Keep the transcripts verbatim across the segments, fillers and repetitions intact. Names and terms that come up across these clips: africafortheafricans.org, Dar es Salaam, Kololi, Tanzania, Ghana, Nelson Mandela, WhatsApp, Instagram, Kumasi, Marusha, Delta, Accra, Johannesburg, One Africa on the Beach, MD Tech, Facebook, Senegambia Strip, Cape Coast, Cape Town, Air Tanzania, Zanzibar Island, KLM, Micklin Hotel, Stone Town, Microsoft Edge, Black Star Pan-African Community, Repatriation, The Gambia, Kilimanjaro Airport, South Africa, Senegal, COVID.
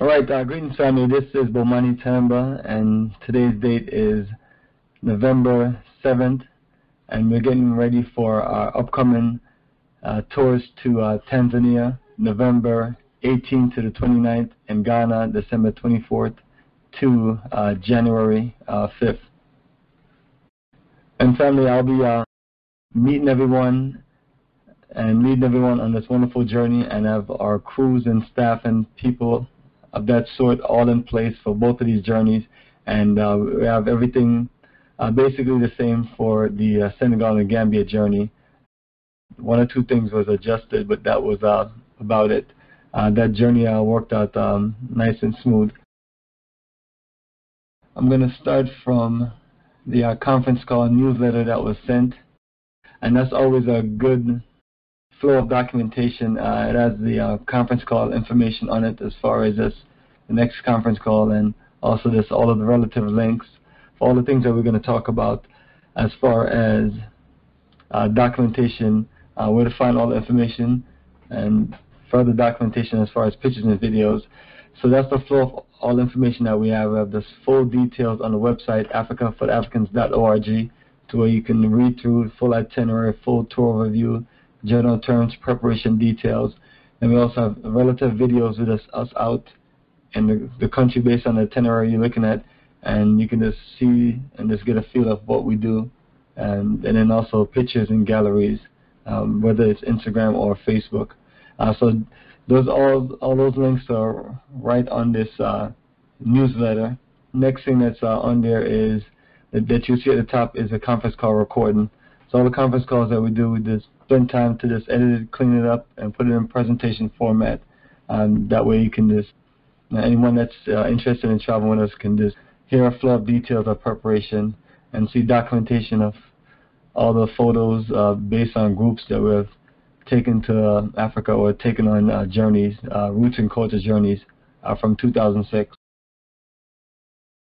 All right, uh, greetings family, this is Bomani Tyehimba, and today's date is November seventh, and we're getting ready for our upcoming uh, tours to uh, Tanzania, November eighteenth to the twenty-ninth, and Ghana, December twenty-fourth to uh, January uh, fifth. And family, I'll be uh, meeting everyone and leading everyone on this wonderful journey, and have our crews and staff and people of that sort all in place for both of these journeys, and uh, we have everything uh, basically the same for the uh, Senegal and Gambia journey. One or two things was adjusted, but that was uh, about it. Uh, that journey uh, worked out um, nice and smooth. I'm going to start from the uh, conference call newsletter that was sent, and that's always a good flow of documentation. Uh, it has the uh, conference call information on it as far as this, the next conference call, and also this, all of the relative links for all the things that we're going to talk about as far as uh, documentation, uh, where to find all the information, and further documentation as far as pictures and videos. So that's the flow of all information that we have. We have this full details on the website, africa for the africans dot org, to where you can read through full itinerary, full tour review, general terms, preparation details, and we also have relative videos with us, us out in the, the country based on the itinerary you're looking at, and you can just see and just get a feel of what we do, and, and then also pictures and galleries, um, whether it's Instagram or Facebook. Uh, so those all all those links are right on this uh, newsletter. Next thing that's uh, on there is that, that you see at the top is a conference call recording. So all the conference calls that we do, we just spend time to just edit it, clean it up, and put it in presentation format. Um, that way you can just, anyone that's uh, interested in traveling with us can just hear a flow of details of preparation and see documentation of all the photos uh, based on groups that we have taken to uh, Africa or taken on uh, journeys, uh, roots and culture journeys uh, from two thousand six.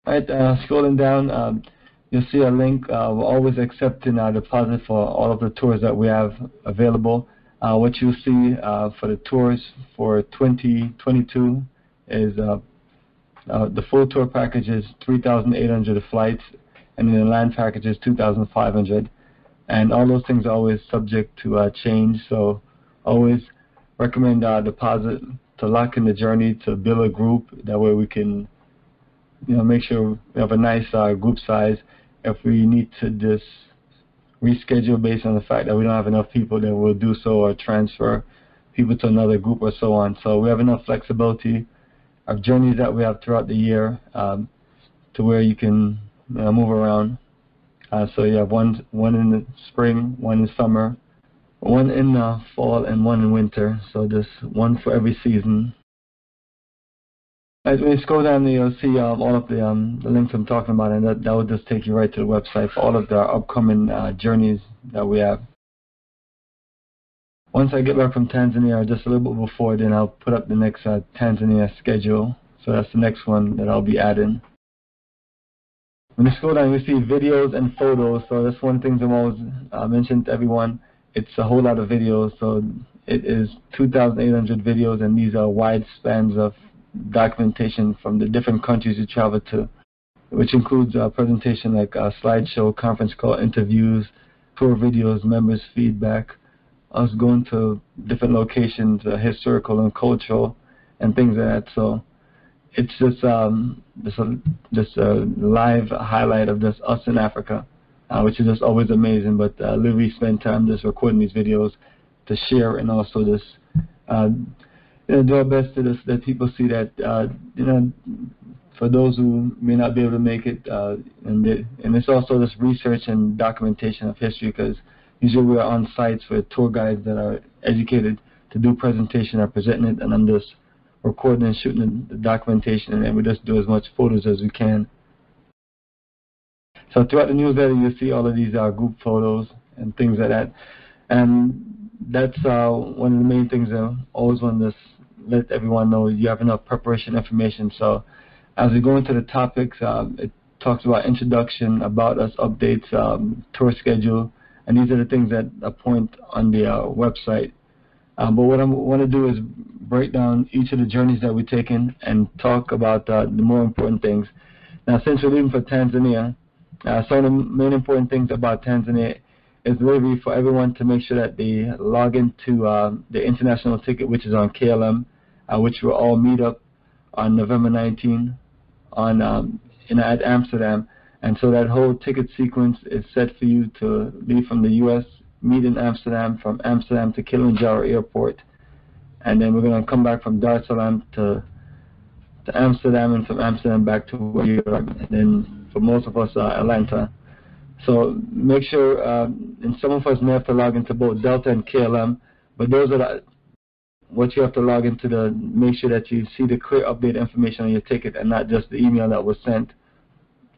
All right, uh, scrolling down. Um, You'll see a link. Uh, we're always accepting our deposit for all of the tours that we have available. Uh, what you'll see uh, for the tours for twenty twenty-two is uh, uh, the full tour package is three thousand eight hundred of flights, and then the land package is two thousand five hundred. And all those things are always subject to uh, change, so always recommend our deposit to lock in the journey, to build a group. That way we can, you know, make sure we have a nice uh, group size. If we need to just reschedule based on the fact that we don't have enough people, then we'll do so, or transfer people to another group or so on. So we have enough flexibility of journeys that we have throughout the year um, to where you can you know, move around. Uh, so you have one, one in the spring, one in summer, one in the fall, and one in winter. So just one for every season. As we scroll down, you'll see um, all of the, um, the links I'm talking about, and that, that will just take you right to the website for all of the upcoming uh, journeys that we have. Once I get back from Tanzania, or just a little bit before, then I'll put up the next uh, Tanzania schedule. So that's the next one that I'll be adding. When you scroll down, you see videos and photos. So that's one of the things I've always uh, mentioned to everyone. It's a whole lot of videos. So it is two thousand eight hundred videos, and these are wide spans of documentation from the different countries you travel to, which includes a presentation like a slideshow, conference call, interviews, tour videos, members' feedback, us going to different locations, uh, historical and cultural, and things like that. So it's just um, just, a, just a live highlight of just us in Africa, uh, which is just always amazing. But uh, literally spend time just recording these videos to share, and also just uh, You know, do our best to this, that people see that, uh, you know, for those who may not be able to make it, uh, and, they, and it's also this research and documentation of history, because usually we're on sites with tour guides that are educated to do presentation or presenting it, and I'm just recording and shooting the documentation, and we just do as much photos as we can. So throughout the newsletter, you'll see all of these uh, group photos and things like that. And that's uh, one of the main things I always want to let everyone know, you have enough preparation information. So as we go into the topics, um, it talks about introduction, about us, updates, um, tour schedule, and these are the things that are point on the uh, website. Uh, but what I want to do is break down each of the journeys that we've taken and talk about uh, the more important things. Now, since we're leaving for Tanzania, uh, some of the main important things about Tanzania is really for everyone to make sure that they log into uh, the international ticket, which is on K L M, uh, which will all meet up on November nineteenth on um, in, at Amsterdam. And so that whole ticket sequence is set for you to leave from the U S, meet in Amsterdam, from Amsterdam to Kilimanjaro Airport, and then we're going to come back from Dar es Salaam to, to Amsterdam, and from Amsterdam back to where you are, and then for most of us, uh, Atlanta. So make sure, um, and some of us may have to log into both Delta and K L M, but those are the, what you have to log into to make sure that you see the clear update information on your ticket and not just the email that was sent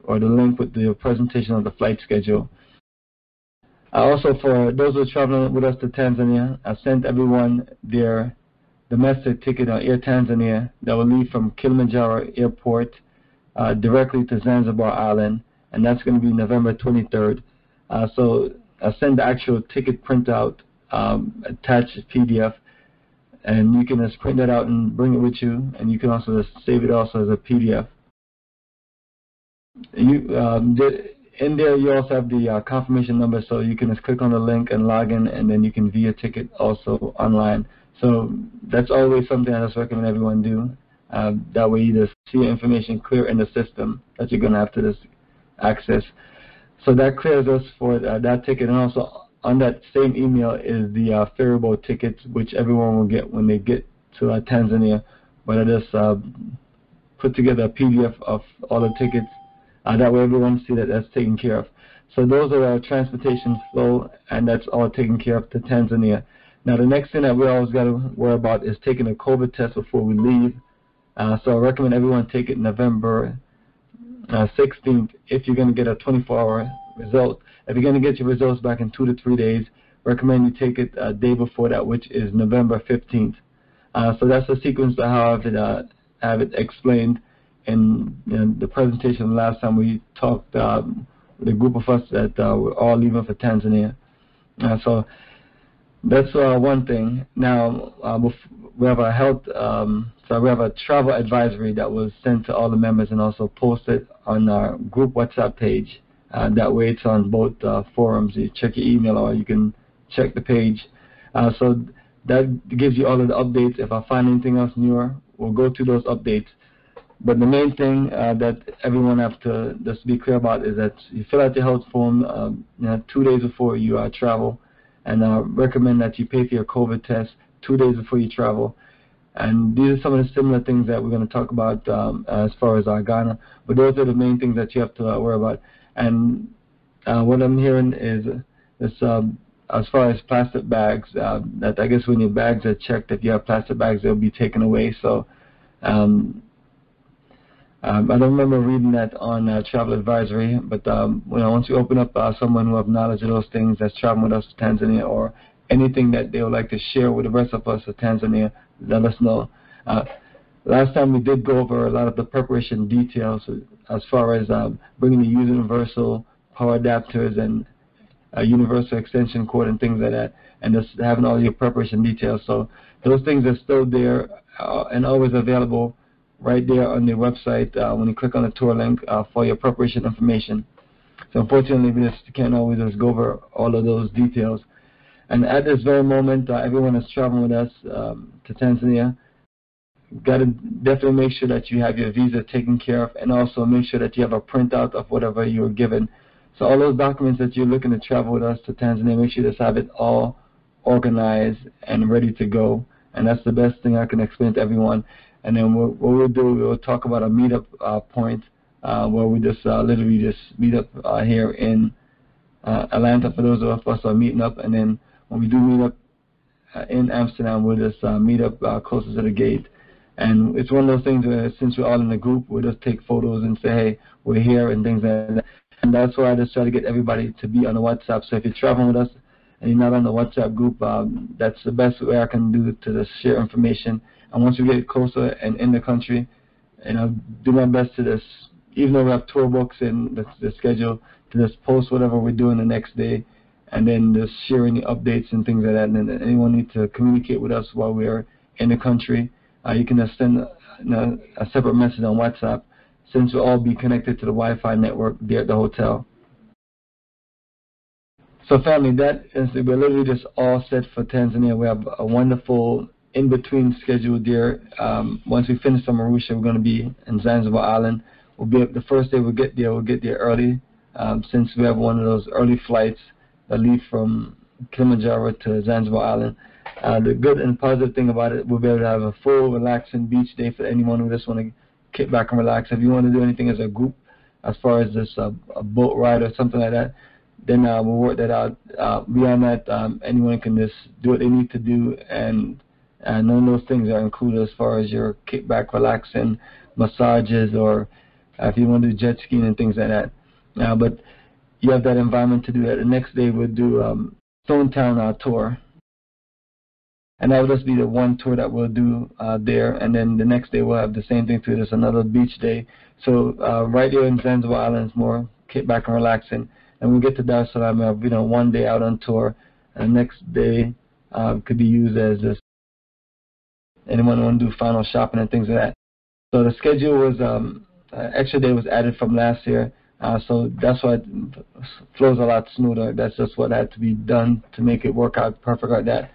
or the link with the presentation of the flight schedule. Uh, also, for those who are traveling with us to Tanzania, I sent everyone their domestic ticket on Air Tanzania that will leave from Kilimanjaro Airport uh, directly to Zanzibar Island, and that's going to be November twenty-third. Uh, so I sent the actual ticket printout, um, attached P D F, and you can just print that out and bring it with you, and you can also just save it also as a P D F. You, um, the, in there, you also have the uh, confirmation number, so you can just click on the link and log in, and then you can view your ticket also online. So that's always something I just recommend everyone do. Uh, that way, you just see your information clear in the system that you're going to have to just access. So that clears us for uh, that ticket. And also, on that same email is the uh, ferryboat tickets, which everyone will get when they get to uh, Tanzania. But I just uh, put together a P D F of all the tickets. Uh, that way everyone see that that's taken care of. So those are our transportation flow, and that's all taken care of to Tanzania. Now the next thing that we always got to worry about is taking a COVID test before we leave. Uh, so I recommend everyone take it November uh, sixteenth if you're going to get a twenty-four hour result. If you're going to get your results back in two to three days, recommend you take it a day before that, which is November fifteenth. Uh, so that's the sequence of how I've uh, have it explained. And in the presentation last time we talked, um, the group of us that uh, were all leaving for Tanzania. Uh, so that's uh, one thing. Now uh, we have a health, um, so we have a travel advisory that was sent to all the members and also posted on our group WhatsApp page. Uh, that way it's on both uh, forums. You check your email or you can check the page. Uh, so that gives you all of the updates. If I find anything else newer, we'll go through those updates. But the main thing uh, that everyone have to just be clear about is that you fill out your health form uh, you know, two days before you uh, travel, and I uh, recommend that you pay for your COVID test two days before you travel. And these are some of the similar things that we're going to talk about um, as far as our Ghana. But those are the main things that you have to uh, worry about. And uh, what I'm hearing is this, uh, as far as plastic bags, uh, that I guess when your bags are checked, if you have plastic bags, they'll be taken away. So. Um, Um, I don't remember reading that on uh, Travel Advisory, but um, you know, once you open up uh, someone who have knowledge of those things that's traveling with us to Tanzania or anything that they would like to share with the rest of us to Tanzania, let us know. Uh, last time we did go over a lot of the preparation details as far as um, bringing the universal power adapters and a universal extension cord and things like that, and just having all your preparation details. So those things are still there uh, and always available right there on the website uh, when you click on the tour link uh, for your preparation information. So unfortunately, we just can't always just go over all of those details. And at this very moment, uh, everyone that's traveling with us um, to Tanzania, got to definitely make sure that you have your visa taken care of, and also make sure that you have a printout of whatever you were given. So all those documents that you're looking to travel with us to Tanzania, make sure you just have it all organized and ready to go. And that's the best thing I can explain to everyone. And then what we'll do, we'll talk about a meetup uh, point uh, where we just uh, literally just meet up uh, here in uh, Atlanta for those of us who are meeting up. And then when we do meet up uh, in Amsterdam, we'll just uh, meet up uh, closer to the gate. And it's one of those things where since we're all in the group, we'll just take photos and say, hey, we're here and things like that. And that's why I just try to get everybody to be on the WhatsApp. So if you're traveling with us and you're not on the WhatsApp group, um, that's the best way I can do to just share information. And once we get closer and in the country, and I'll do my best to just, even though we have tour books and the, the schedule, to just post whatever we're doing the next day and then just sharing the updates and things like that. And then anyone need to communicate with us while we are in the country, uh, you can just send a, a separate message on WhatsApp, since we'll all be connected to the Wi-Fi network there at the hotel. So family, that is, we're literally just all set for Tanzania. We have a wonderful in-between schedule there. Um, once we finish on Marusha, we're going to be in Zanzibar Island. We'll be the first day we we'll get there, we'll get there early, um, since we have one of those early flights that leave from Kilimanjaro to Zanzibar Island. Uh, the good and positive thing about it, we'll be able to have a full, relaxing beach day for anyone who just want to kick back and relax. If you want to do anything as a group, as far as this uh, a boat ride or something like that, then uh, we'll work that out. Uh, beyond that, um, anyone can just do what they need to do, and and none of those things are included as far as your kickback, relaxing, massages, or uh, if you want to do jet skiing and things like that. Uh, but you have that environment to do that. The next day we'll do um, Stone Town uh, tour, and that will just be the one tour that we'll do uh, there. And then the next day we'll have the same thing through this, another beach day. So uh, right there in Zanzibar Island is more kickback and relaxing. And we get to Dar es Salaam, have, you know, one day out on tour, and the next day uh, could be used as this. Anyone want to do final shopping and things like that. So the schedule was, um, uh, extra day was added from last year, uh, so that's why it flows a lot smoother. That's just what had to be done to make it work out perfect like that.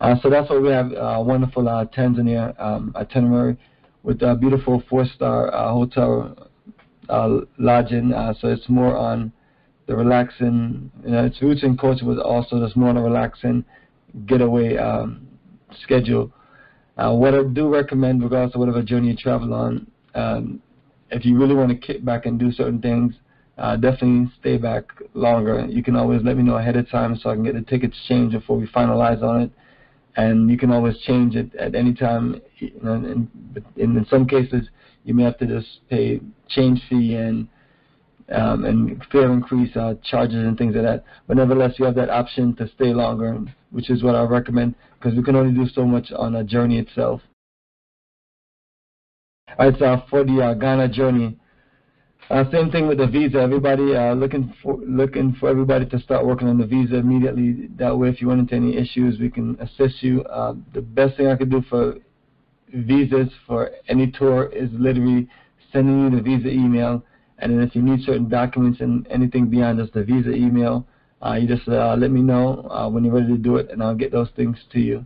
Uh, so that's why we have a uh, wonderful uh, Tanzania um, itinerary with a beautiful four-star uh, hotel uh, lodging, uh, so it's more on the relaxing, you know, it's roots and culture, but also this more relaxing getaway um, schedule. Uh, what I do recommend, regardless of whatever journey you travel on, um, if you really want to kick back and do certain things, uh, definitely stay back longer. You can always let me know ahead of time so I can get the tickets changed before we finalize on it, and you can always change it at any time. You know, and, and in some cases, you may have to just pay change fee and Um, and fair increase uh, charges and things like that. But nevertheless, you have that option to stay longer, which is what I recommend, because we can only do so much on a journey itself. All right, so uh, for the uh, Ghana journey, uh, same thing with the visa. Everybody uh, looking for looking for everybody to start working on the visa immediately. That way, if you run into any issues, we can assist you. Uh, the best thing I could do for visas for any tour is literally sending you the visa email. And then if you need certain documents and anything beyond just the visa email, uh, you just uh, let me know uh, when you're ready to do it, and I'll get those things to you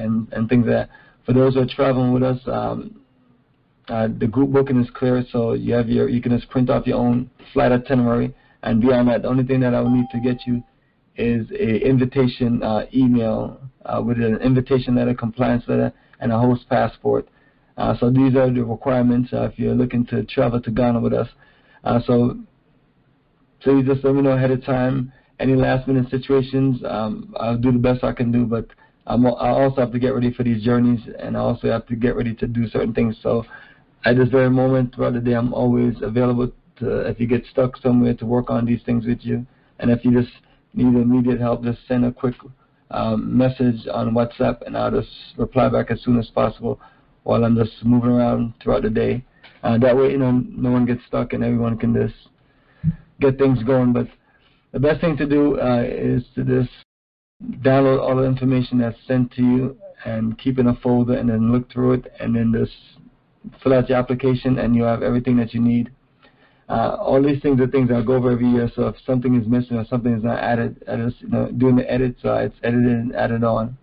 and, and things like that. For those who are traveling with us, um, uh, the group booking is clear, so you have your, you can just print off your own flight itinerary. And beyond that, the only thing that I will need to get you is an invitation uh, email uh, with an invitation letter, compliance letter, and a host passport. Uh, so these are the requirements uh, if you're looking to travel to Ghana with us. Uh, so please just let me know ahead of time. Any last minute situations, um, I'll do the best I can do, but I'm, I also have to get ready for these journeys, and I also have to get ready to do certain things. So at this very moment throughout the day, I'm always available to, if you get stuck somewhere, to work on these things with you. And if you just need immediate help, just send a quick um, message on WhatsApp, and I'll just reply back as soon as possible while I'm just moving around throughout the day. Uh, that way, you know, no one gets stuck and everyone can just get things going. But the best thing to do uh, is to just download all the information that's sent to you and keep in a folder, and then look through it, and then just fill out your application, and you have everything that you need. Uh, all these things are things I go over every year, so if something is missing or something is not added, I just, you know, doing the edit, so it's edited and added on.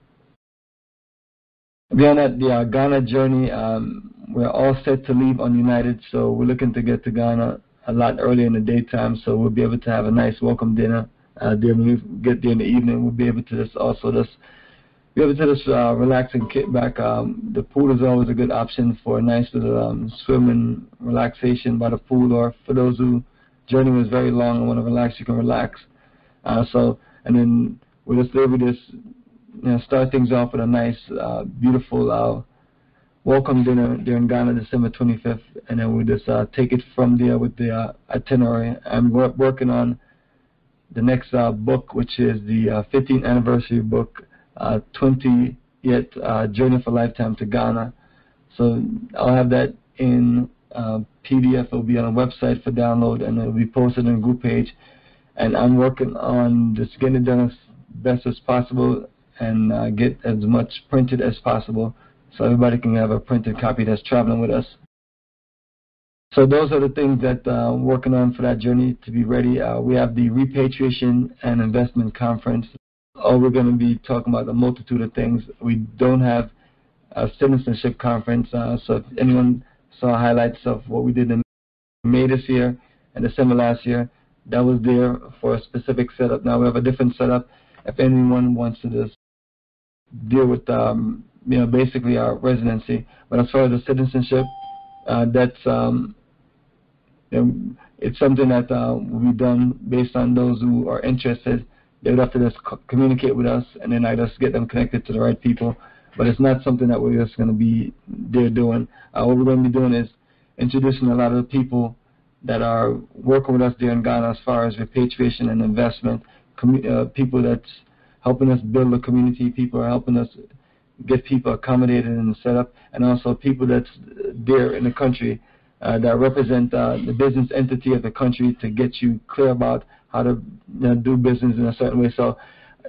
Beyond that, the uh, Ghana journey, um, we're all set to leave on United, so we're looking to get to Ghana a lot earlier in the daytime, so we'll be able to have a nice welcome dinner. Uh, then we get there in the evening, we'll be able to just also just be able to just uh, relax and kick back. Um, the pool is always a good option for a nice little um, swim and relaxation by the pool, or for those who journey was very long and want to relax, you can relax. Uh, so, and then we'll just maybe just, you know, start things off with a nice, uh, beautiful. Uh, Welcome dinner during Ghana, December twenty-fifth, and then we just uh, take it from there with the uh, itinerary. I'm working on the next uh, book, which is the uh, fifteenth anniversary book, uh, twentieth uh, Journey for Lifetime to Ghana. So I'll have that in uh, P D F. It'll be on a website for download, and it'll be posted on the group page. and I'm working on just getting it done as best as possible and uh, get as much printed as possible so everybody can have a printed copy that's traveling with us. So those are the things that uh, I'm working on for that journey to be ready. Uh, we have the Repatriation and Investment Conference. Oh, we're going to be talking about a multitude of things. We don't have a citizenship conference, uh, so if anyone saw highlights of what we did in May this year and December last year, that was there for a specific setup. Now we have a different setup. If anyone wants to just deal with, um, you know, basically our residency, but as far as the citizenship, uh, that's um, you know, it's something that uh, will be done based on those who are interested. They would have to just communicate with us, and then I just get them connected to the right people. But it's not something that we're just going to be there doing. Uh, what we're going to be doing is introducing a lot of the people that are working with us there in Ghana as far as repatriation and investment, uh, people that's helping us build a community, people are helping us get people accommodated and set up, and also people that's there in the country uh, that represent uh, the business entity of the country to get you clear about how to, you know, do business in a certain way. So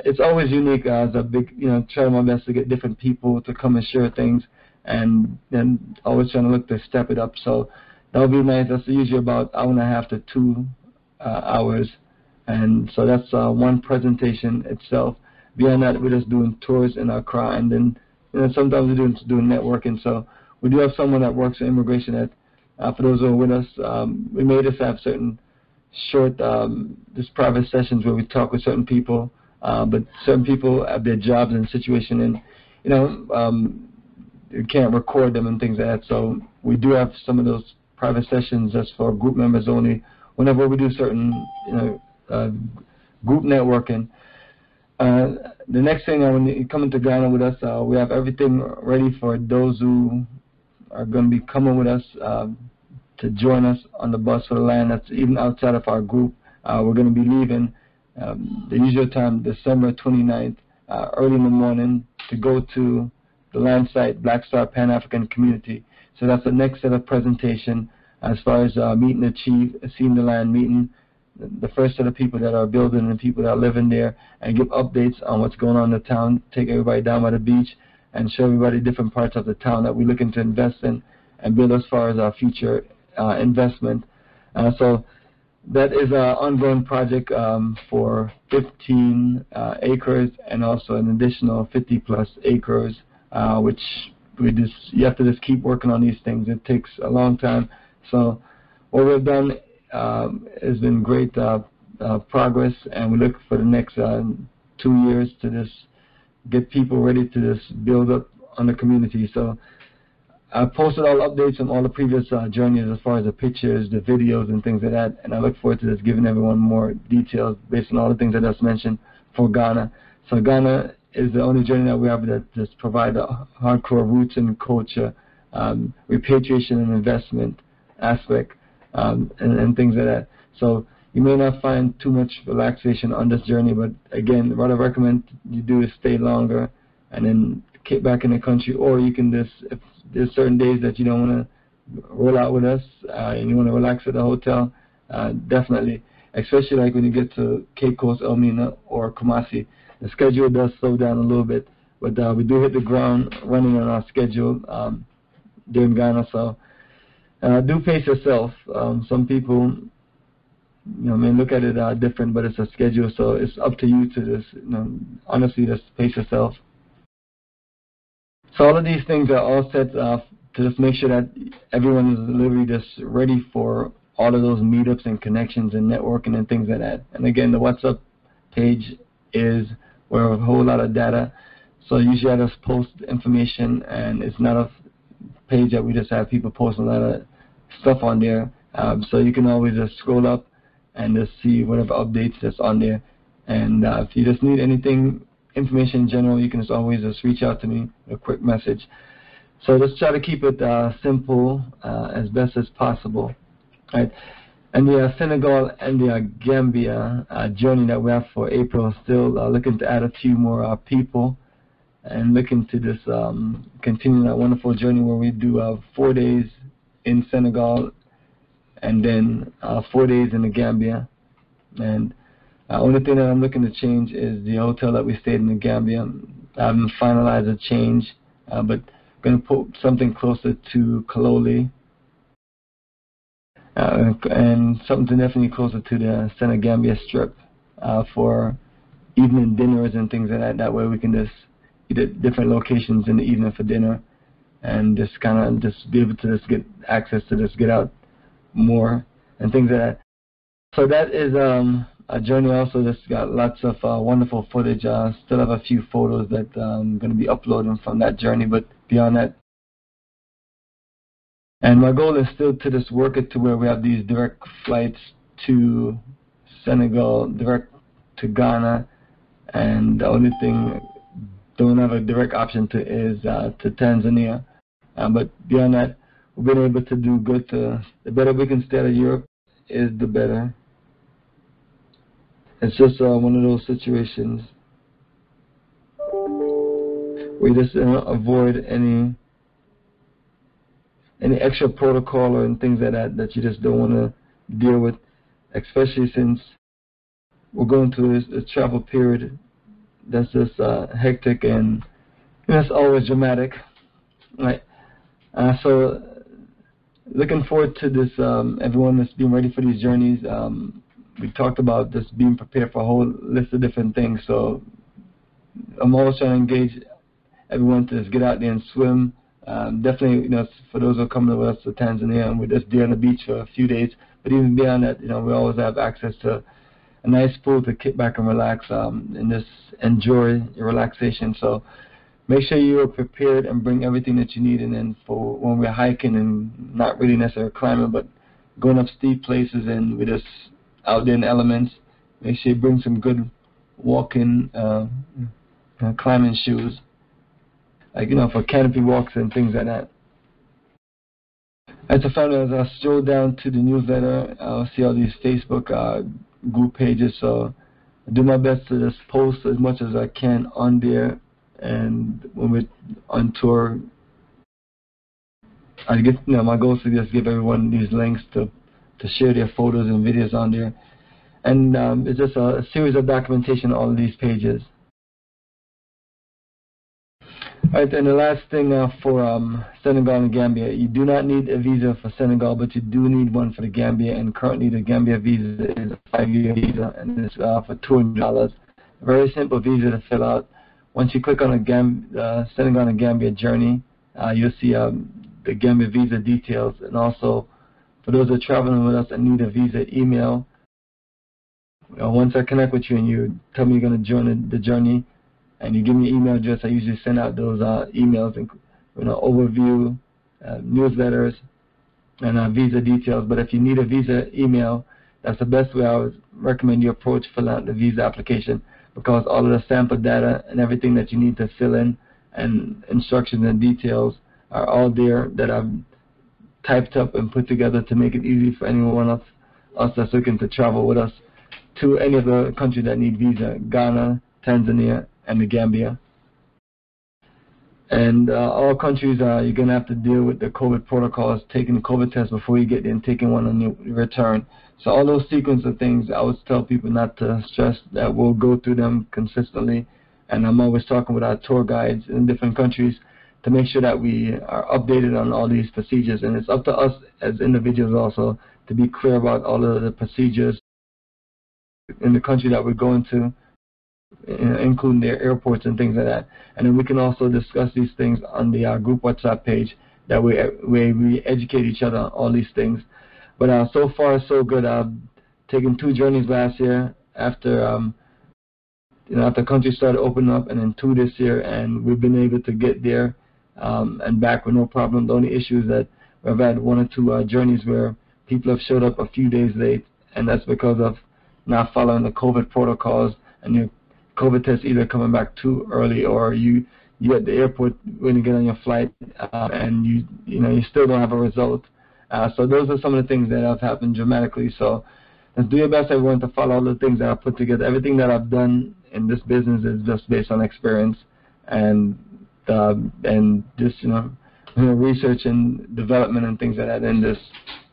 it's always unique uh, as a big, you know, trying my best to get different people to come and share things, and then always trying to look to step it up. So that would be nice. That's usually about hour and a half to two uh, hours. And so that's uh, one presentation itself. Beyond that, we're just doing tours in Accra, and then, you know, sometimes we're doing, doing networking. So we do have someone that works in immigration that, uh, for those who are with us, um, we may just have certain short, um, just private sessions where we talk with certain people. Uh, but certain people have their jobs and situation, and, you know, um, you can't record them and things like that. So we do have some of those private sessions just for group members only. Whenever we do certain, you know, uh, group networking. Uh, the next thing, uh, when you come into Ghana with us, uh, we have everything ready for those who are going to be coming with us uh, to join us on the bus for the land. That's even outside of our group. Uh, we're going to be leaving Um, the usual time, December twenty-ninth, uh, early in the morning, to go to the land site, Black Star Pan-African Community. So that's the next set of presentation as far as uh, meeting the chief, seeing the land, meeting the first set of people that are building and people that are living there, and give updates on what's going on in the town, take everybody down by the beach, and show everybody different parts of the town that we're looking to invest in and build as far as our future uh, investment. Uh, so that is an ongoing project um, for fifteen uh, acres, and also an additional fifty plus acres, uh, which we just, you have to just keep working on these things. It takes a long time. So what we've done um, has been great uh, uh, progress, and we look for the next uh, two years to just get people ready to just build up on the community. So I posted all updates on all the previous uh, journeys as far as the pictures, the videos, and things like that, and I look forward to just giving everyone more details based on all the things I just mentioned for Ghana. So Ghana is the only journey that we have that just provides hardcore roots and culture, um, repatriation and investment aspect, um, and, and things like that. So you may not find too much relaxation on this journey, but again, what I recommend you do is stay longer and then get back in the country, or you can just, if there's certain days that you don't want to roll out with us uh, and you want to relax at the hotel, uh, definitely, especially like when you get to Cape Coast, Elmina, or Kumasi. The schedule does slow down a little bit, but uh, we do hit the ground running on our schedule um, during Ghana. So uh, do pace yourself. Um, some people, you know, may look at it uh, different, but it's a schedule, so it's up to you to just, you know, honestly just pace yourself. So all of these things are all set uh, to just make sure that everyone is literally just ready for all of those meetups and connections and networking and things like that. And again, the WhatsApp page is where we have a whole lot of data. So usually I just post information, and it's not a page that we just have people post a lot of stuff on there. Um, so you can always just scroll up and just see whatever updates that's on there. And uh, if you just need anything, information in general, you can just always just reach out to me with a quick message. So let's try to keep it uh, simple uh, as best as possible. All right. And the uh, Senegal and the uh, Gambia uh, journey that we have for April, still uh, looking to add a few more uh, people, and looking to just um, continue that wonderful journey where we do uh, four days in Senegal, and then uh, four days in the Gambia. And Uh, only thing that I'm looking to change is the hotel that we stayed in the Gambia. I haven't finalized a change, uh, but I'm going to put something closer to Kololi, uh, and something definitely closer to the Senegambia Strip uh, for evening dinners and things like that. That way we can just eat at different locations in the evening for dinner and just kind of just be able to just get access to just get out more and things like that. So that is um, a journey. Also, just got lots of uh, wonderful footage. Uh, still have a few photos that I'm going to be uploading from that journey, but beyond that. And my goal is still to just work it to where we have these direct flights to Senegal, direct to Ghana, and the only thing don't have a direct option to is uh, to Tanzania. Uh, but beyond that, we've been able to do good. To, the better we can stay out of Europe is the better. It's just uh, one of those situations. We just uh, avoid any any extra protocol or and things like that that you just don't want to deal with, especially since we're going through this, this travel period that's just uh, hectic and that's always dramatic, right? Uh, so looking forward to this, um, everyone that's been ready for these journeys. Um, we talked about just being prepared for a whole list of different things, so I'm always trying to engage everyone to just get out there and swim. Um, definitely, you know, for those who are coming with us to Tanzania, and we're just there on the beach for a few days, but even beyond that, you know, we always have access to a nice pool to kick back and relax um, and just enjoy your relaxation. So make sure you are prepared and bring everything that you need. And then for when we're hiking and not really necessarily climbing, but going up steep places and we're just out there in the elements, make sure you bring some good walking, uh, uh, climbing shoes, like, you know, for canopy walks and things like that. As I found as I scroll down to the newsletter, I'll see all these Facebook uh, group pages, so I do my best to just post as much as I can on there, and when we're on tour, I guess, you know, my goal is to just give everyone these links to, to share their photos and videos on there, and um, it's just a series of documentation on these pages. All right, and the last thing uh, for um, Senegal and Gambia, you do not need a visa for Senegal, but you do need one for the Gambia, and currently the Gambia visa is a five year visa, and it's uh, for two hundred dollars. A very simple visa to fill out. Once you click on the Gam uh, Senegal and Gambia journey, uh, you'll see um, the Gambia visa details, and also for those that are traveling with us and need a visa, email. Uh, once I connect with you and you tell me you're going to join the journey, and you give me an email address, I usually send out those uh, emails, and you know, overview, uh, newsletters, and uh, visa details. But if you need a visa email, that's the best way I would recommend you approach filling out the visa application, because all of the sample data and everything that you need to fill in and instructions and details are all there that I've typed up and put together to make it easy for anyone else, else that's looking to travel with us to any of the countries that need visa, Ghana, Tanzania, and the Gambia. And uh, all countries, uh, you're going to have to deal with the COVID protocols, taking the COVID test before you get there and taking one on your return. So all those sequence of things, I always tell people not to stress, that we'll go through them consistently. And I'm always talking with our tour guides in different countries to make sure that we are updated on all these procedures. And it's up to us as individuals also to be clear about all of the procedures in the country that we're going to, including their airports and things like that. And then we can also discuss these things on the uh, group WhatsApp page, that way we, we educate each other on all these things. But uh, so far so good. I've taken two journeys last year after um, you know, after the country started opening up, and then two this year, and we've been able to get there um, and back with no problem. The only issue is that we've had one or two uh, journeys where people have showed up a few days late, and that's because of not following the COVID protocols, and you're COVID test either coming back too early, or you you at the airport when you get on your flight uh, and you you know you still don't have a result. Uh, so those are some of the things that have happened dramatically. So let's do your best, everyone, to follow all the things that I put together. Everything that I've done in this business is just based on experience and uh, and just you know, you know research and development and things like that, and just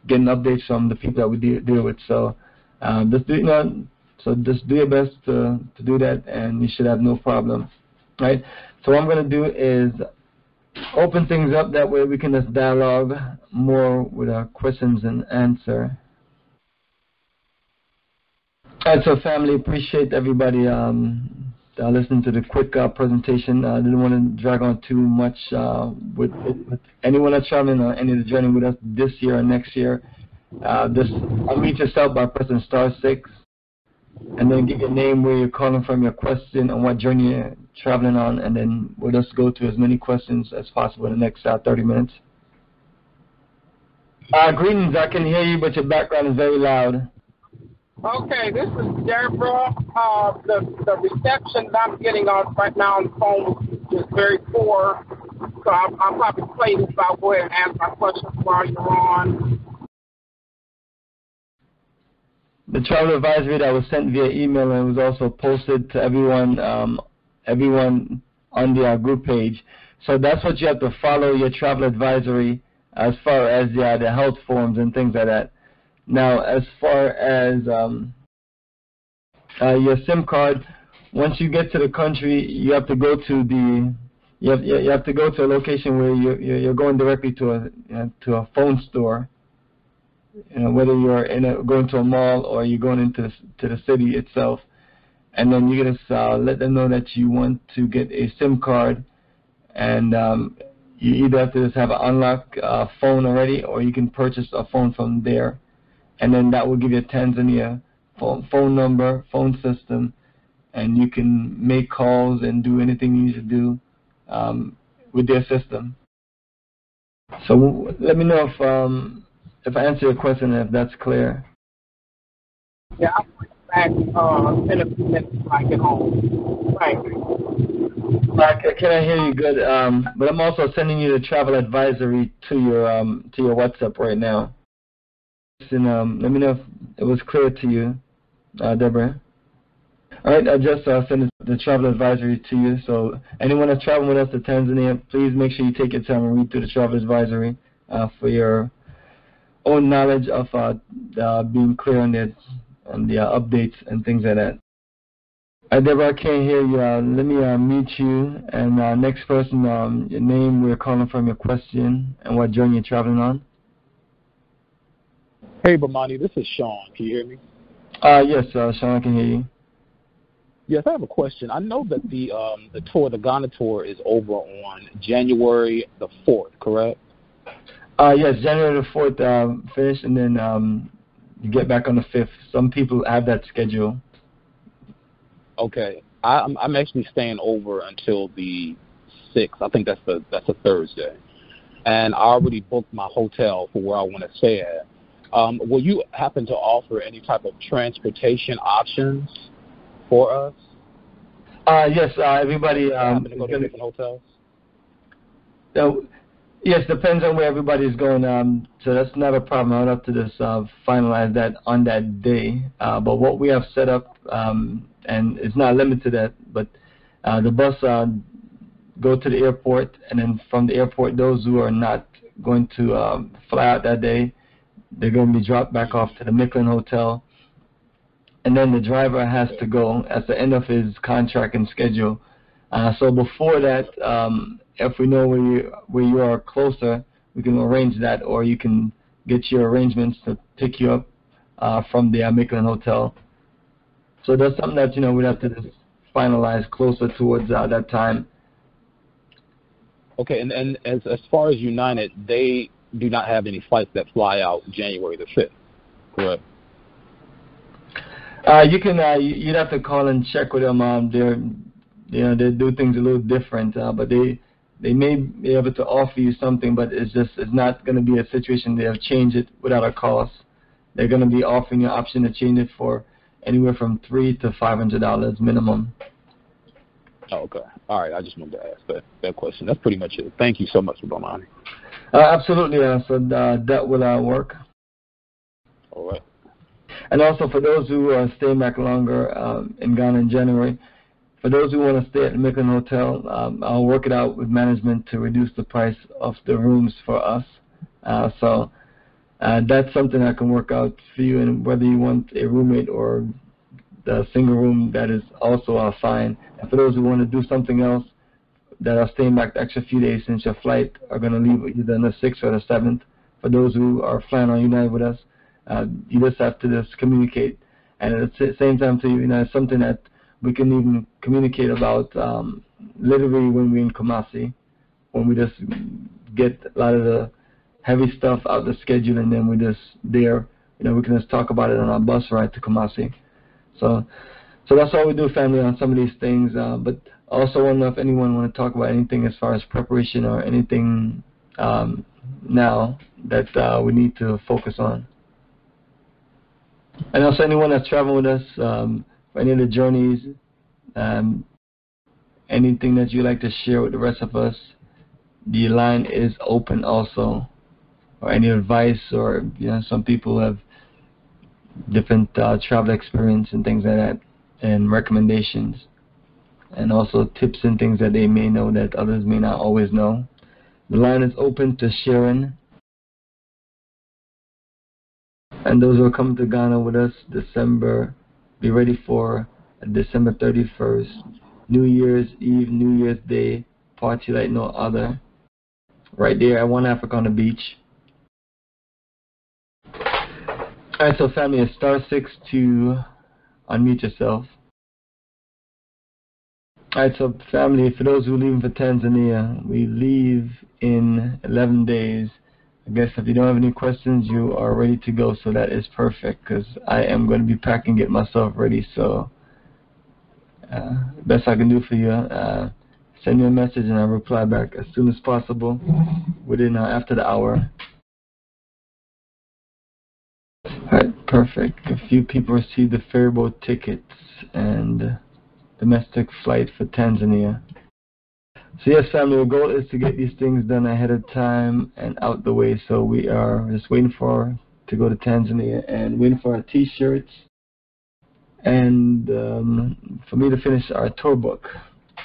getting updates from the people that we deal, deal with. So uh, just do, you know. So just do your best to, to do that, and you should have no problem, right? So what I'm going to do is open things up. That way we can just dialogue more with our questions and answer. All right, so family, appreciate everybody um, uh, listening to the quick uh, presentation. I uh, didn't want to drag on too much uh, with, with anyone that's traveling on any of the journey with us this year or next year. Uh, just unmute yourself by pressing star six, and then give your name, where you're calling from, your question, and what journey you're traveling on, and then we'll just go to as many questions as possible in the next uh, thirty minutes. Uh, greetings, I can hear you, but your background is very loud. Okay, this is Deborah. Uh, the, the reception that I'm getting on right now on the phone is very poor, so I'm, I'm probably playing if I go ahead and ask my questions while you're on. The travel advisory that was sent via email and was also posted to everyone, um, everyone on the uh, group page. So that's what you have to follow, your travel advisory, as far as the, uh, the health forms and things like that. Now, as far as um, uh, your SIM card, once you get to the country, you have to go to the you have you have to go to a location where you you're going directly to a you know, to a phone store. You know, whether you're in a, going to a mall or you're going into to the city itself, and then you just uh, let them know that you want to get a SIM card, and um, you either have to just have an unlocked uh, phone already, or you can purchase a phone from there, and then that will give you a Tanzania phone, phone number, phone system, and you can make calls and do anything you need to do um, with their system. So let me know if. Um, If I answer your question, if that's clear. Yeah, I'll bring back uh, in a few minutes when I get home. Thanks. Like, can I hear you good? Um, but I'm also sending you the travel advisory to your um, to your WhatsApp right now. And um, let me know if it was clear to you, uh, Deborah. All right, I just uh, sent the travel advisory to you. So anyone that's traveling with us to Tanzania, please make sure you take your time and read through the travel advisory uh, for your own knowledge of uh, uh, being clear on the, on the uh, updates and things like that. All right, Deborah, I can't hear you. Uh, let me uh, mute you. And uh, next person, um, your name, where you're calling from, your question, and what journey you're traveling on. Hey, Bomani, this is Sean. Can you hear me? Uh, yes, uh, Sean, I can hear you. Yes, I have a question. I know that the um, the tour, the Ghana tour, is over on January the fourth, correct? Uh, yes, January the fourth uh, finish, and then um, you get back on the fifth. Some people have that schedule. Okay. I, I'm, I'm actually staying over until the sixth. I think that's the that's a Thursday. And I already booked my hotel for where I want to stay at. Um, will you happen to offer any type of transportation options for us? Uh, yes, uh, everybody. Um, happen to go to different hotels? So, yes, depends on where everybody's going, um, so that's not a problem. I'll have to just uh, finalize that on that day. Uh, but what we have set up, um, and it's not limited to that, but uh, the bus uh, go to the airport, and then from the airport, those who are not going to um, fly out that day, they're going to be dropped back off to the Micklin Hotel. And then the driver has to go at the end of his contract and schedule. Uh, so before that, um, if we know where you, where you are closer, we can arrange that, or you can get your arrangements to pick you up uh, from the Micklin Hotel. So that's something that, you know, we'd have to just finalize closer towards uh, that time. Okay, and, and as, as far as United, they do not have any flights that fly out January the fifth, correct? Uh, you can, uh, you'd have to call and check with them. Um, they're, you know, they do things a little different, uh, but they... They may be able to offer you something, but it's just it's not going to be a situation they have changed it without a cost. They're going to be offering you an option to change it for anywhere from three to five hundred dollars minimum. Oh, okay. All right. I just wanted to ask that that question. That's pretty much it. Thank you so much, Bomani. Uh, absolutely. Uh, so uh, that will uh, work. All right. And also for those who are staying back longer um, in Ghana in January. For those who want to stay at the Micklin Hotel, um, I'll work it out with management to reduce the price of the rooms for us. Uh, so uh, that's something I can work out for you, and whether you want a roommate or the single room that is also uh, fine. And for those who want to do something else, that are staying back the extra few days since your flight are going to leave either on the sixth or the seventh. For those who are flying on United with us, uh, you just have to just communicate. And at the same time, too, you know, it's something that we can even communicate about um, literally when we're in Kumasi, when we just get a lot of the heavy stuff out of the schedule and then we're just there. You know, we can just talk about it on our bus ride to Kumasi. So, so that's all we do, family, on some of these things. Uh, but also, I don't know if anyone want to talk about anything as far as preparation or anything um, now that uh, we need to focus on. And also, anyone that's traveling with us, um, for any of the journeys, um, anything that you like to share with the rest of us, the line is open also. Or any advice, or you know, some people have different uh, travel experience and things like that, and recommendations, and also tips and things that they may know that others may not always know. The line is open to sharing. And those who are coming to Ghana with us, December, be ready for December thirty-first, New Year's Eve, New Year's Day, party like no other, right there at One Africa on the Beach. All right, so family, it's star six to unmute yourself. All right, so family, for those who are leaving for Tanzania, we leave in eleven days. I guess if you don't have any questions, you are ready to go, so that is perfect, because I am going to be packing, get myself ready. So uh, best I can do for you, uh, send me a message and I'll reply back as soon as possible, within uh, after the hour. All right, perfect. A few people received the ferryboat tickets and domestic flight for Tanzania. So yes, family, our goal is to get these things done ahead of time and out the way. So we are just waiting for to go to Tanzania and waiting for our T-shirts and um, for me to finish our tour book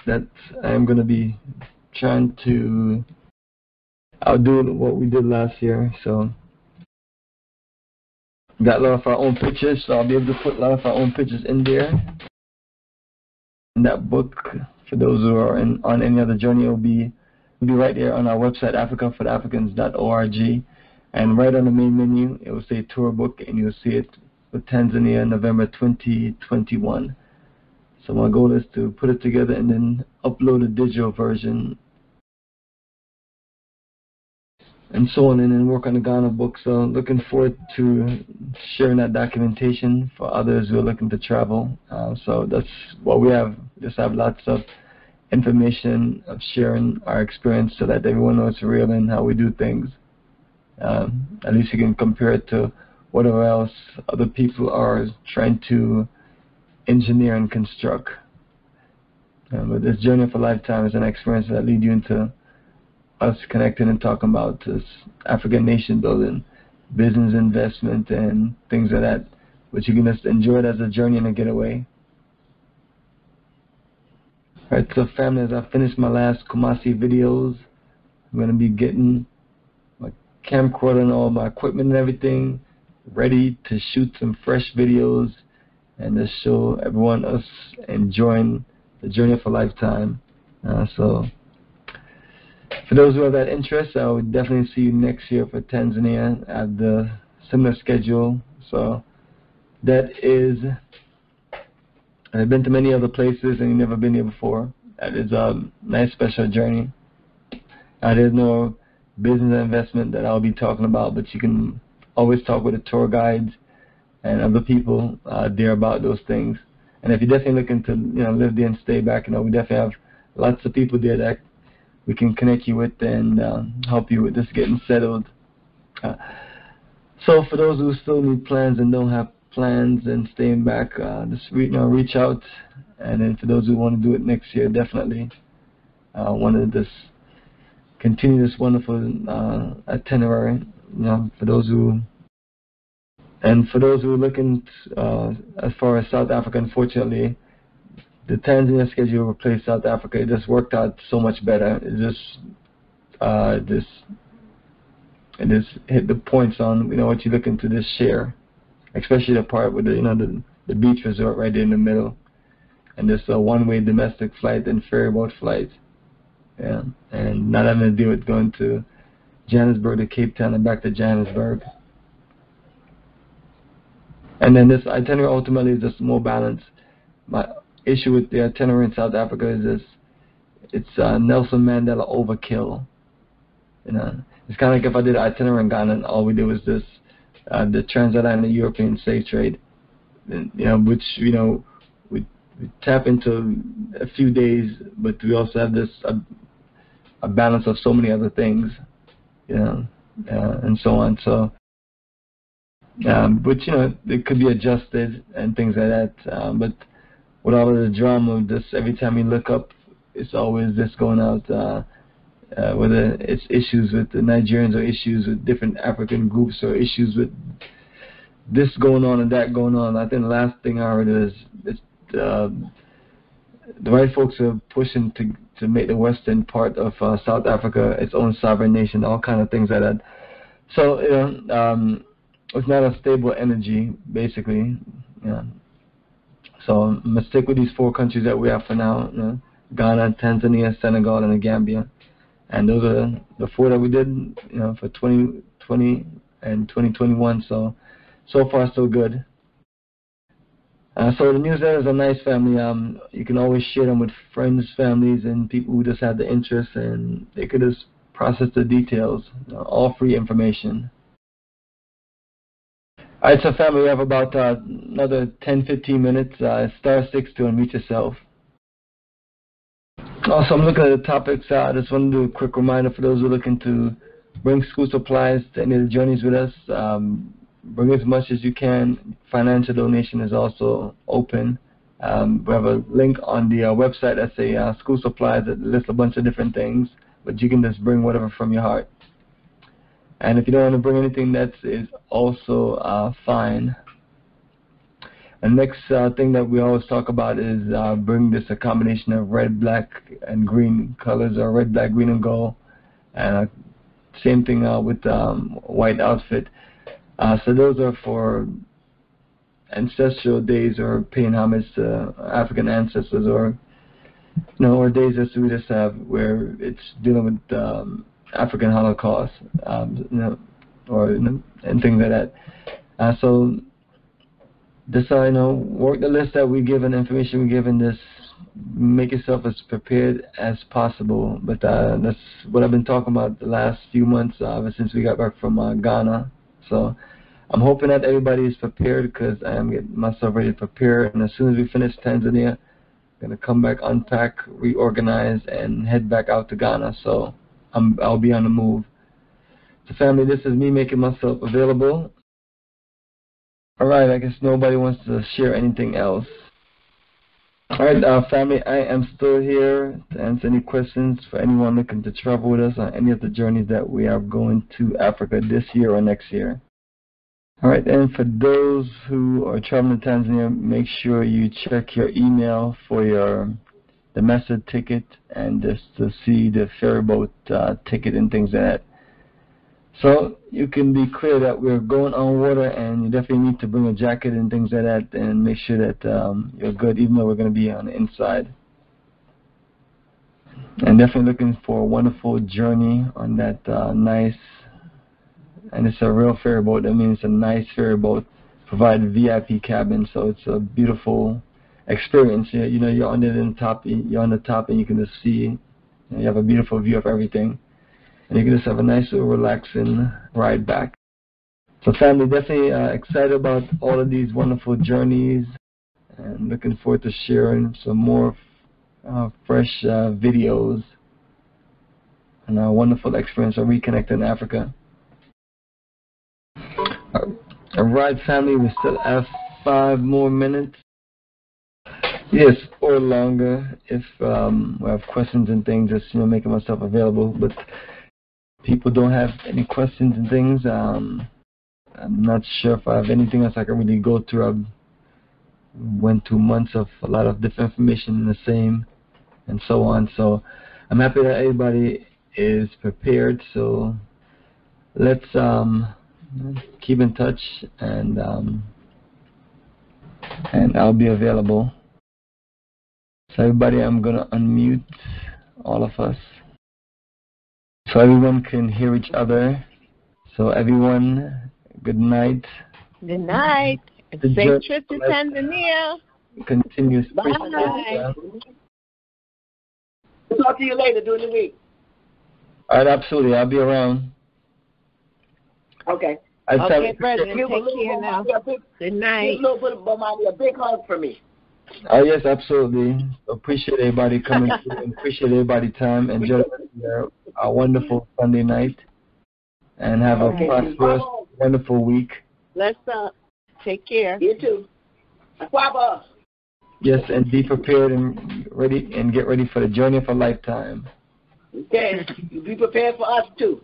that I'm going to be trying to outdo what we did last year. So got a lot of our own pictures, so I'll be able to put a lot of our own pictures in there. And that book, for those who are in, on any other journey, will be will be right there on our website, africa for the africans dot org. And right on the main menu, it will say tour book, and you'll see it for Tanzania, November twenty twenty-one. So my goal is to put it together and then upload a digital version, and so on, and then work on the Ghana book. So looking forward to sharing that documentation for others who are looking to travel. Uh, so that's what we have. Just have lots of information of sharing our experience so that everyone knows it's real and how we do things. Um, at least you can compare it to whatever else other people are trying to engineer and construct. Uh, but this journey of a lifetime is an experience that leads you into us connecting and talking about this African nation building, business investment, and things like that, which you can just enjoy it as a journey and a getaway. All right, so family, as I finish my last Kumasi videos, I'm going to be getting my camcorder and all my equipment and everything ready to shoot some fresh videos and just show everyone us enjoying the journey of a lifetime. Uh, so. For those who have that interest, I would definitely see you next year for Tanzania at the similar schedule. So that is, I've been to many other places and you've never been here before. That is a nice special journey. Uh, there's no business investment that I'll be talking about, but you can always talk with the tour guides and other people uh, there about those things. And if you're definitely looking to, you know, live there and stay back, you know, we definitely have lots of people there that we can connect you with and uh, help you with this getting settled. Uh, so for those who still need plans and don't have plans and staying back, uh, just re you know, reach out. And then for those who want to do it next year, definitely uh, want to just continue this wonderful uh, itinerary. You know, for those who and for those who are looking uh, as far as South Africa, unfortunately, the Tanzania schedule replaced South Africa. It just worked out so much better. It just, uh, just, it just hit the points on, you know, what you're looking to just share, especially the part with the, you know, the the beach resort right there in the middle. And there's a one-way domestic flight and ferry boat flight. Yeah. And not having to deal with going to Johannesburg to Cape Town and back to Johannesburg. And then this itinerary ultimately is just more balanced. My issue with the itinerary in South Africa is this: it's uh, Nelson Mandela overkill. You know, it's kind of like if I did an itinerary in Ghana and all we did was this, uh, the transatlantic European slave trade, and, you know, which you know we, we tap into a few days, but we also have this uh, a balance of so many other things, you know, uh, and so on. So, um, but you know, it could be adjusted and things like that. Um, but with all of the drama of this, every time you look up, it's always this going out. Uh, Uh, whether it's issues with the Nigerians or issues with different African groups or issues with this going on and that going on. I think the last thing I heard is, is uh, the white folks are pushing to to make the western part of uh, South Africa its own sovereign nation, all kind of things like that. So, you know, um, it's not a stable energy, basically. Yeah. So I'm going to stick with these four countries that we have for now, you know, Ghana, Tanzania, Senegal, and the Gambia. And those are the four that we did, you know, for twenty twenty and twenty twenty-one. So, so far, so good. Uh, so the newsletter is a nice family. Um, you can always share them with friends, families, and people who just have the interest, and they could just process the details. You know, all free information. All right, so family, we have about uh, another ten to fifteen minutes. Uh, star six to unmute yourself. Also, I'm looking at the topics. Uh, I just want to do a quick reminder for those who are looking to bring school supplies to any of the journeys with us. Um, bring as much as you can. Financial donation is also open. Um, we have a link on the uh, website that says uh, school supplies that lists a bunch of different things, but you can just bring whatever from your heart. And if you don't want to bring anything, that is also uh, fine. The next uh, thing that we always talk about is uh, bring this a combination of red, black, and green colors, or red, black, green, and gold. And uh, same thing uh, with um, white outfit. Uh, so those are for ancestral days or paying homage to African ancestors, or you know, or days that we just have where it's dealing with um, African Holocaust, um, you know, or you know, and things like that. Uh, so. Just so you know, work the list that we give and information we give in this. Make yourself as prepared as possible. But uh, that's what I've been talking about the last few months, uh, ever since we got back from uh, Ghana. So I'm hoping that everybody is prepared, because I am getting myself ready to prepare. And as soon as we finish Tanzania, I'm going to come back, unpack, reorganize, and head back out to Ghana. So I'm, I'll be on the move. So family, this is me making myself available. Alright, I guess nobody wants to share anything else. Alright, uh, family, I am still here to answer any questions for anyone looking to travel with us on any of the journeys that we are going to Africa this year or next year. Alright, and for those who are traveling to Tanzania, make sure you check your email for your domestic ticket and just to see the ferry boat uh, ticket and things like that. So you can be clear that we're going on water, and you definitely need to bring a jacket and things like that, and make sure that um, you're good, even though we're going to be on the inside. And definitely looking for a wonderful journey on that uh, nice, and it's a real ferry boat. That means it's a nice ferry boat, provided V I P cabin, so it's a beautiful experience. You, you know, you're on the top, you're on the top, and you can just see. And you have a beautiful view of everything. And you can just have a nice little relaxing ride back. So family, definitely uh, excited about all of these wonderful journeys, and looking forward to sharing some more uh, fresh uh, videos and our wonderful experience of reconnecting Africa. All right, family, we still have five more minutes. Yes, or longer if um, we have questions and things. Just you know, making myself available, but. People don't have any questions and things. Um, I'm not sure if I have anything else I can really go through. I went through months of a lot of different information in the same, and so on. So I'm happy that everybody is prepared. So let's um, keep in touch, and um, and I'll be available. So everybody, I'm going to unmute all of us so everyone can hear each other. So everyone, good night. Good night. Safe trip to Tanzania. Continuous. Bye. We'll talk to you later during the week. All right, absolutely. I'll be around. Okay. I okay, brethren, take care now. Good night. Give a little bit of Bomani a big hug for me. Oh, yes, absolutely. Appreciate everybody coming through. Appreciate everybody's time. Enjoy our wonderful Sunday night. And have okay. a prosperous, oh. wonderful week. Let's up. Take care. You too. Aquaba. Yes, and be prepared and ready, and get ready for the journey of a lifetime. Okay. Be prepared for us, too.